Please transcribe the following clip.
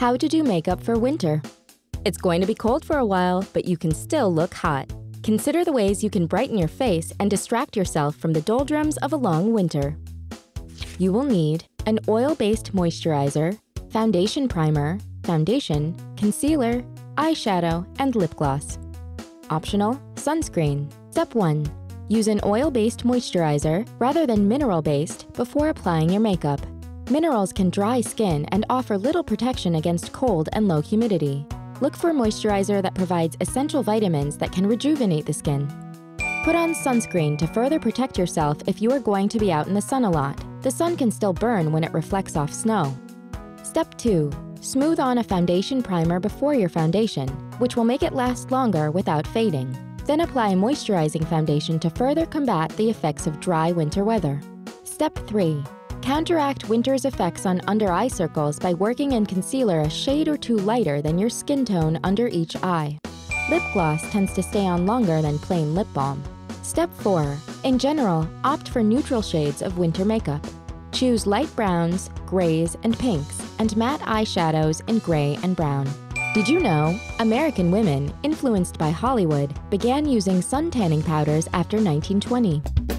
How to do makeup for winter. It's going to be cold for a while, but you can still look hot. Consider the ways you can brighten your face and distract yourself from the doldrums of a long winter. You will need an oil-based moisturizer, foundation primer, foundation, concealer, eyeshadow, and lip gloss. Optional sunscreen. Step 1. Use an oil-based moisturizer rather than mineral-based before applying your makeup. Minerals can dry skin and offer little protection against cold and low humidity. Look for moisturizer that provides essential vitamins that can rejuvenate the skin. Put on sunscreen to further protect yourself if you are going to be out in the sun a lot. The sun can still burn when it reflects off snow. Step 2. Smooth on a foundation primer before your foundation, which will make it last longer without fading. Then apply moisturizing foundation to further combat the effects of dry winter weather. Step 3. Counteract winter's effects on under-eye circles by working in concealer a shade or two lighter than your skin tone under each eye. Lip gloss tends to stay on longer than plain lip balm. Step 4. In general, opt for neutral shades of winter makeup. Choose light browns, grays, and pinks, and matte eyeshadows in gray and brown. Did you know? American women, influenced by Hollywood, began using sun tanning powders after 1920.